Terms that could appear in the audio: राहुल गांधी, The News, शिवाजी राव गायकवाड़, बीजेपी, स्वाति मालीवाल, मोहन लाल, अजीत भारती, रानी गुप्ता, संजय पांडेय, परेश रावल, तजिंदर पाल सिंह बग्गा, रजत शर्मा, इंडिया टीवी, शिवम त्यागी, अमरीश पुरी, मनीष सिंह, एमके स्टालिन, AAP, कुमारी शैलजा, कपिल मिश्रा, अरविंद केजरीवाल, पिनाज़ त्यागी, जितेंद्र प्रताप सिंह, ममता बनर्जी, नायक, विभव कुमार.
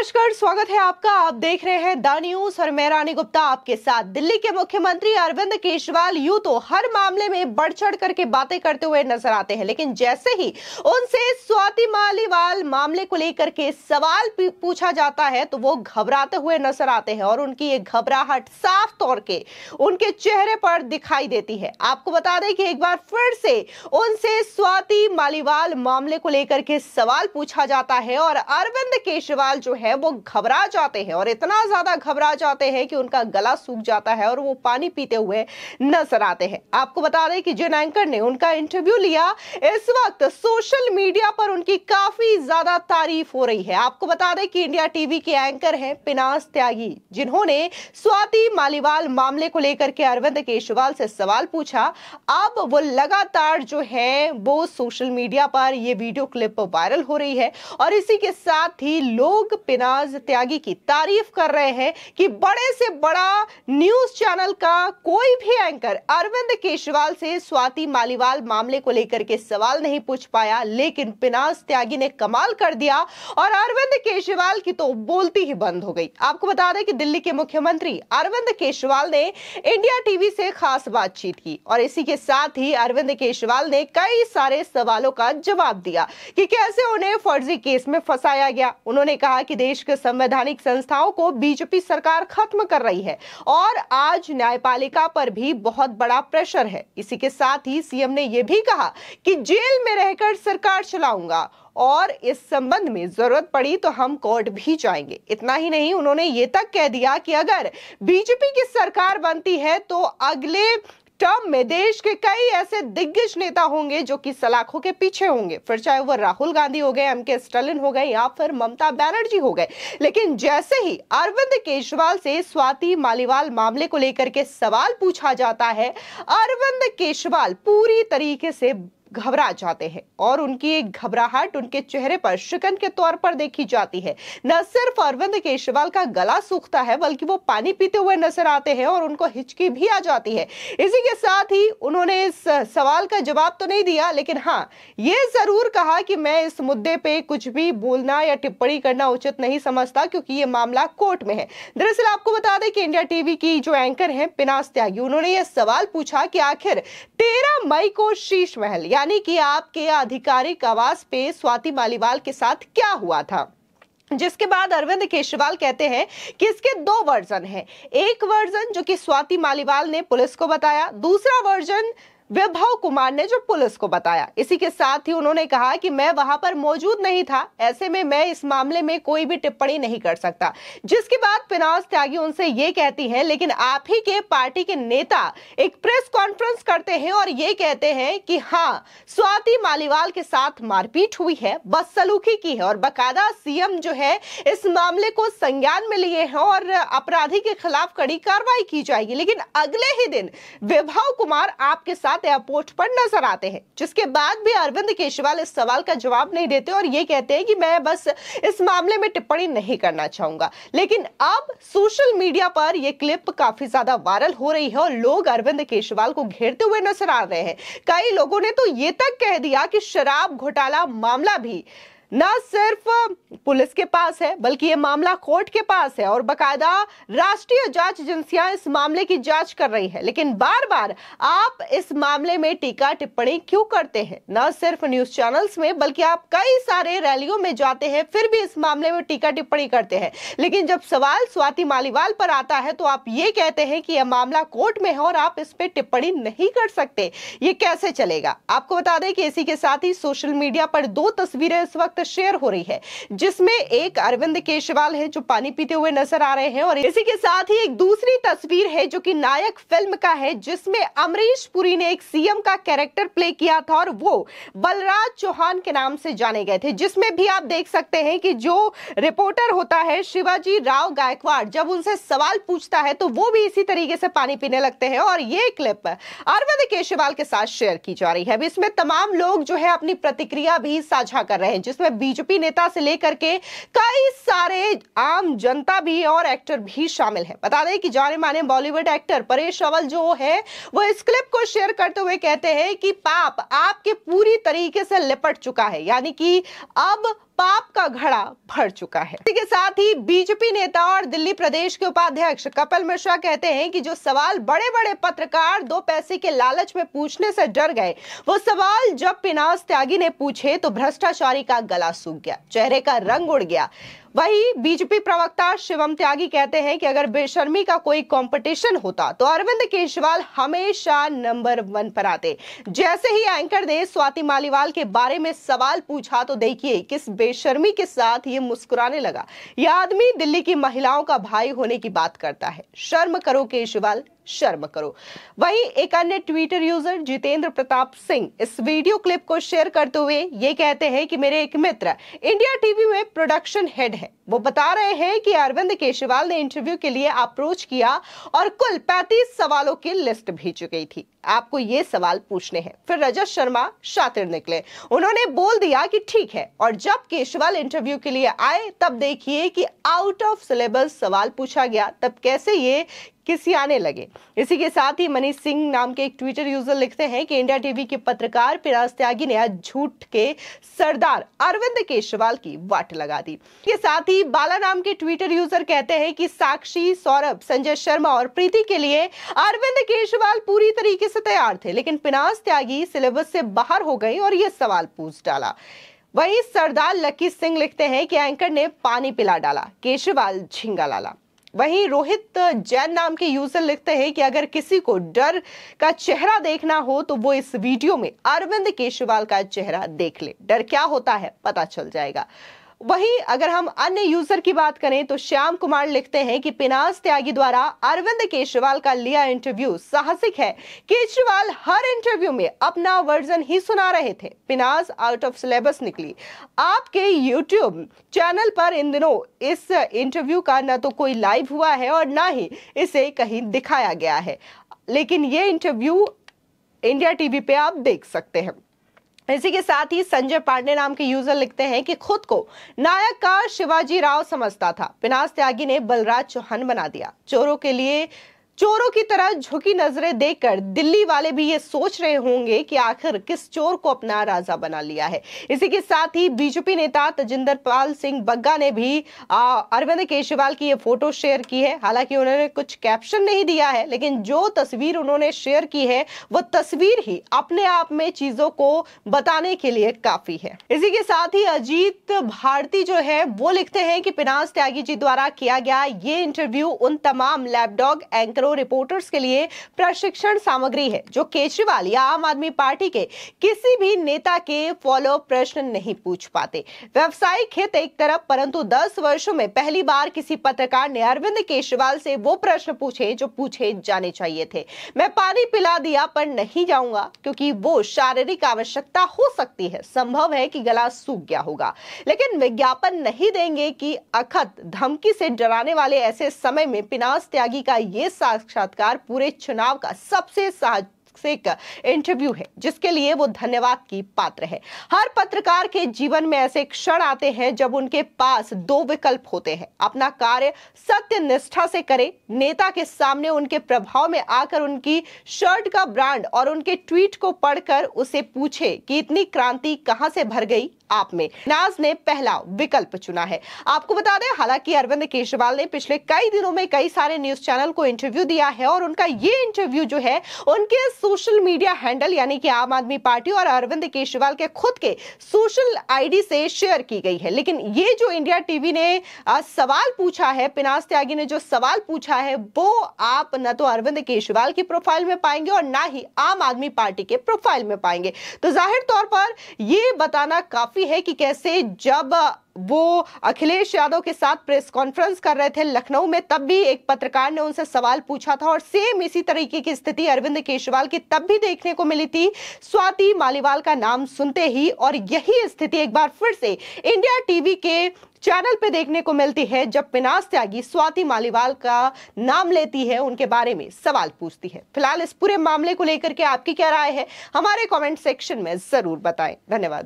नमस्कार, स्वागत है आपका। आप देख रहे हैं द न्यूज और मैं रानी गुप्ता आपके साथ। दिल्ली के मुख्यमंत्री अरविंद केजरीवाल यूं तो हर मामले में बढ़ चढ़ करके बातें करते हुए नजर आते हैं, लेकिन जैसे ही उनसे स्वाति मालीवाल मामले को लेकर के सवाल पूछा जाता है तो वो घबराते हुए नजर आते हैं और उनकी ये घबराहट साफ तौर के उनके चेहरे पर दिखाई देती है। आपको बता दें कि एक बार फिर से उनसे स्वाति मालीवाल मामले को लेकर के सवाल पूछा जाता है और अरविंद केजरीवाल जो है वो घबरा जाते हैं और इतना ज्यादा घबरा जाते हैं कि उनका गला सूख जाता है और वो पानी पीते हुए नजर आते हैं। आपको बता दें कि जिन एंकर ने उनका इंटरव्यू लिया, इस वक्त सोशल मीडिया पर उनकी काफी ज्यादा तारीफ हो रही है। आपको बता दें कि इंडिया टीवी के एंकर हैं पिनाज़ त्यागी, जिन्होंने स्वाति मालीवाल मामले को लेकर के अरविंद केजरीवाल से सवाल पूछा। अब वो लगातार जो है वो सोशल मीडिया पर यह वीडियो क्लिप वायरल हो रही है और इसी के साथ ही लोग पिनाज़ त्यागी की तारीफ कर रहे हैं कि बड़े से बड़ा न्यूज चैनल का कोई भी एंकर अरविंद केजरीवाल से स्वाति मालीवाल मामले को लेकर के सवाल नहीं पूछ पाया, लेकिन पिनाज़ त्यागी ने कमाल कर दिया और अरविंद केजरीवाल की तो बोलती ही बंद हो गई। आपको बता दें कि दिल्ली के मुख्यमंत्री अरविंद केजरीवाल ने इंडिया टीवी से खास बातचीत की और इसी के साथ ही अरविंद केजरीवाल ने कई सारे सवालों का जवाब दिया कि कैसे उन्हें फर्जी केस में फंसाया गया। उन्होंने कहा कि देश के संवैधानिक संस्थाओं को बीजेपी सरकार खत्म कर रही है और आज न्यायपालिका पर भी बहुत बड़ा प्रेशर है। इसी के साथ ही सीएम ने यह भी कहा कि जेल में रहकर सरकार चलाऊंगा और इस संबंध में जरूरत पड़ी तो हम कोर्ट भी जाएंगे। इतना ही नहीं, उन्होंने ये तक कह दिया कि अगर बीजेपी की सरकार बनती है तो अगले टर्म में देश के कई ऐसे दिग्गज नेता होंगे जो कि सलाखों के पीछे होंगे, फिर चाहे वो राहुल गांधी हो गए, एमके स्टालिन हो गए या फिर ममता बनर्जी हो गए। लेकिन जैसे ही अरविंद केजरीवाल से स्वाति मालीवाल मामले को लेकर के सवाल पूछा जाता है, अरविंद केजरीवाल पूरी तरीके से घबरा जाते हैं और उनकी एक घबराहट उनके चेहरे पर शिकन के तौर पर देखी जाती है। न सिर्फ अरविंद केजरीवाल का गला सूखता है बल्कि वो पानी पीते हुए नजर आते हैं और उनको हिचकी भी आ जाती है। इसी के साथ ही उन्होंने इस सवाल का जवाब तो नहीं दिया, लेकिन हाँ ये जरूर कहा कि मैं इस मुद्दे पे कुछ भी बोलना या टिप्पणी करना उचित नहीं समझता क्योंकि ये मामला कोर्ट में है। दरअसल आपको बता दें कि इंडिया टीवी की जो एंकर है पिनाज़ त्यागी, उन्होंने यह सवाल पूछा कि आखिर 13 मई को शीश महल यानी कि आपके आधिकारिक आवास पे स्वाति मालीवाल के साथ क्या हुआ था, जिसके बाद अरविंद केजरीवाल कहते हैं कि इसके 2 वर्जन हैं। एक वर्जन जो कि स्वाति मालीवाल ने पुलिस को बताया, दूसरा वर्जन विभव कुमार ने जो पुलिस को बताया। इसी के साथ ही उन्होंने कहा कि मैं वहां पर मौजूद नहीं था, ऐसे में मैं इस मामले में कोई भी टिप्पणी नहीं कर सकता। जिसके बाद पिनाज़ त्यागी उनसे ये कहती है, लेकिन आप ही के पार्टी के नेता एक प्रेस कॉन्फ्रेंस करते हैं और ये कहते हैं कि हाँ स्वाति मालीवाल के साथ मारपीट हुई है, बदसलूकी की है और बाकायदा सीएम जो है इस मामले को संज्ञान में लिए हैं और अपराधी के खिलाफ कड़ी कार्रवाई की जाएगी। लेकिन अगले ही दिन विभव कुमार आपके एयरपोर्ट पर नजर आते हैं, जिसके बाद भी अरविंद केजरीवाल इस सवाल का जवाब नहीं देते और ये कहते हैं कि मैं बस इस मामले में टिप्पणी नहीं करना चाहूंगा। लेकिन अब सोशल मीडिया पर यह क्लिप काफी ज्यादा वायरल हो रही है और लोग अरविंद केजरीवाल को घेरते हुए नजर आ रहे हैं। कई लोगों ने तो यह तक कह दिया कि शराब घोटाला मामला भी न सिर्फ पुलिस के पास है बल्कि ये मामला कोर्ट के पास है और बकायदा राष्ट्रीय जांच एजेंसियां इस मामले की जांच कर रही है, लेकिन बार बार आप इस मामले में टीका टिप्पणी क्यों करते हैं? न सिर्फ न्यूज चैनल्स में बल्कि आप कई सारे रैलियों में जाते हैं, फिर भी इस मामले में टीका टिप्पणी करते हैं। लेकिन जब सवाल स्वाति मालीवाल पर आता है तो आप ये कहते हैं कि यह मामला कोर्ट में है और आप इस पर टिप्पणी नहीं कर सकते, ये कैसे चलेगा? आपको बता दें कि इसी के साथ ही सोशल मीडिया पर 2 तस्वीरें इस वक्त शेयर हो रही है, जिसमें एक अरविंद केजरीवाल है जो पानी पीते हुए नजर आ रहे हैं और इसी के साथ ही एक दूसरी तस्वीर है जो कि नायक फिल्म का है, जिसमें अमरीश पुरी ने एक सीएम का कैरेक्टर प्ले किया था और वो बलराज चौहान के नाम से जाने गए थे, जिसमें भी आप देख सकते हैं कि जो रिपोर्टर होता है शिवाजी राव गायकवाड़, जब उनसे सवाल पूछता है तो वो भी इसी तरीके से पानी पीने लगते हैं और ये क्लिप अरविंद केजरीवाल के साथ शेयर की जा रही है। अब इसमें तमाम लोग जो है अपनी प्रतिक्रिया भी साझा कर रहे हैं, जिसमें बीजेपी नेता से लेकर के कई सारे आम जनता भी और एक्टर भी शामिल हैं। बता दें कि जाने माने बॉलीवुड एक्टर परेश रावल जो है वो इस क्लिप को शेयर करते हुए कहते हैं कि पाप आपके पूरी तरीके से लिपट चुका है, यानी कि अब पाप का घड़ा भर चुका है। इसके साथ ही बीजेपी नेता और दिल्ली प्रदेश के उपाध्यक्ष कपिल मिश्रा कहते हैं कि जो सवाल बड़े बड़े पत्रकार दो पैसे के लालच में पूछने से डर गए, वो सवाल जब पिनाज़ त्यागी ने पूछे तो भ्रष्टाचारी का गला सूख गया, चेहरे का रंग उड़ गया। वही बीजेपी प्रवक्ता शिवम त्यागी कहते हैं कि अगर बेशर्मी का कोई कंपटीशन होता तो अरविंद केजरीवाल हमेशा नंबर 1 पर आते। जैसे ही एंकर ने स्वाति मालीवाल के बारे में सवाल पूछा तो देखिए किस बेशर्मी के साथ ये मुस्कुराने लगा। यह आदमी दिल्ली की महिलाओं का भाई होने की बात करता है। शर्म करो केजरीवाल, शर्म करो। वहीं एक अन्य ट्विटर यूजर जितेंद्र प्रताप सिंह इस वीडियो क्लिप को शेयर करते हुए ये कहते हैं कि मेरे एक मित्र इंडिया टीवी में प्रोडक्शन हेड है, वो बता रहे हैं कि अरविंद केजरीवाल ने इंटरव्यू के लिए अप्रोच किया और कुल 35 सवालों की लिस्ट भेज गई थी, आपको ये सवाल पूछने हैं। फिर रजत शर्मा शातिर निकले, उन्होंने बोल दिया कि ठीक है, और जब केजरीवाल इंटरव्यू के लिए आए तब देखिए कि आउट ऑफ सिलेबस सवाल पूछा गया, तब कैसे ये किसी आने लगे। इसी के साथ ही मनीष सिंह नाम के एक ट्विटर यूजर लिखते हैं कि इंडिया टीवी के पत्रकार पिनाज़ त्यागी ने आज झूठ के सरदार अरविंद केजरीवाल की वाट लगा दी। इसके साथ ही बाला नाम के ट्विटर यूजर कहते हैं कि साक्षी, सौरभ, संजय शर्मा और प्रीति के लिए अरविंद केजरीवाल पूरी तरीके से तैयार थे, लेकिन पिनाज़ त्यागी सिलेबस से बाहर हो गई और ये सवाल पूछ डाला। वहीं सरदार लकी सिंह लिखते हैं कि एंकर ने पानी पिला डाला, केजरीवाल झींगा लाला। वहीं रोहित जैन नाम के यूजर लिखते हैं कि अगर किसी को डर का चेहरा देखना हो तो वो इस वीडियो में अरविंद केजरीवाल का चेहरा देख ले, डर क्या होता है पता चल जाएगा। वहीं अगर हम अन्य यूजर की बात करें तो श्याम कुमार लिखते हैं कि पिनाज़ त्यागी द्वारा अरविंद केजरीवाल का लिया इंटरव्यू साहसिक है, केजरीवाल हर इंटरव्यू में अपना वर्जन ही सुना रहे थे, पिनाज़ आउट ऑफ सिलेबस निकली। आपके यूट्यूब चैनल पर इन दिनों इस इंटरव्यू का ना तो कोई लाइव हुआ है और ना ही इसे कहीं दिखाया गया है, लेकिन ये इंटरव्यू इंडिया टीवी पे आप देख सकते हैं। इसी के साथ ही संजय पांडेय नाम के यूजर लिखते हैं कि खुद को नायक का शिवाजी राव समझता था, पिनाज़ त्यागी ने बलराज चौहान बना दिया। चोरों के लिए चोरों की तरह झुकी नजरें देखकर दिल्ली वाले भी ये सोच रहे होंगे कि आखिर किस चोर को अपना राजा बना लिया है। इसी के साथ ही बीजेपी नेता तजिंदर पाल सिंह बग्गा ने भी अरविंद केजरीवाल की ये फोटो शेयर की है। हालांकि उन्होंने कुछ कैप्शन नहीं दिया है, लेकिन जो तस्वीर उन्होंने शेयर की है वो तस्वीर ही अपने आप में चीजों को बताने के लिए काफी है। इसी के साथ ही अजीत भारती जो है वो लिखते हैं कि पिनाज़ त्यागी जी द्वारा किया गया ये इंटरव्यू उन तमाम लैपडॉग एंकर रिपोर्टर्स के लिए प्रशिक्षण सामग्री है जो केजरीवाल या आम आदमी पार्टी के किसी भी नेता के फॉलोअप प्रश्न नहीं पूछ पाते। व्यावसायिक हित एक तरफ, परंतु 10 वर्षों में पहली बार किसी पत्रकार ने अरविंद केजरीवाल से वो प्रश्न पूछे जो पूछे जाने चाहिए थे। मैं पानी पिला दिया पर नहीं जाऊंगा क्योंकि वो शारीरिक आवश्यकता हो सकती है, संभव है कि गला सूख गया होगा, लेकिन विज्ञापन नहीं देंगे कि अखत धमकी से डराने वाले। ऐसे समय में पिनाज़ त्यागी का यह साक्षात्कार पूरे चुनाव का सबसे साहसिक इंटरव्यू है, जिसके लिए वो धन्यवाद की पात्र है। हर पत्रकार के जीवन में ऐसे क्षण आते हैं जब उनके पास 2 विकल्प होते हैं, अपना कार्य सत्य निष्ठा से करें, नेता के सामने उनके प्रभाव में आकर उनकी शर्ट का ब्रांड और उनके ट्वीट को पढ़कर उसे पूछे कि इतनी क्रांति कहां से भर गई आप में। नाज ने पहला विकल्प चुना है। आपको बता दें, हालांकि अरविंद केजरीवाल ने पिछले कई दिनों में कई सारे न्यूज चैनल को इंटरव्यू दिया है और उनका ये इंटरव्यू जो है उनके सोशल मीडिया हैंडल यानी कि आम आदमी पार्टी और अरविंद केजरीवाल के खुद के सोशल आईडी से शेयर की गई है। लेकिन ये जो इंडिया टीवी ने सवाल पूछा है, पिनाज़ त्यागी ने जो सवाल पूछा है, वो आप न तो अरविंद केजरीवाल की प्रोफाइल में पाएंगे और ना ही आम आदमी पार्टी के प्रोफाइल में पाएंगे। तो जाहिर तौर पर यह बताना काफी है कि कैसे जब वो अखिलेश यादव के साथ प्रेस कॉन्फ्रेंस कर रहे थे लखनऊ में, तब भी एक पत्रकार ने उनसे सवाल पूछा था और सेम इसी तरीके की स्थिति अरविंद केजरीवाल की तब भी देखने को मिली थी। स्वाति मालीवाल का नाम सुनते ही और यही स्थिति एक बार फिर से इंडिया टीवी के चैनल पे देखने को मिलती है, जब पिनाज़ त्यागी स्वाति मालीवाल का नाम लेती है, उनके बारे में सवाल पूछती है। फिलहाल इस पूरे मामले को लेकर के आपकी क्या राय है, हमारे कॉमेंट सेक्शन में जरूर बताएं। धन्यवाद।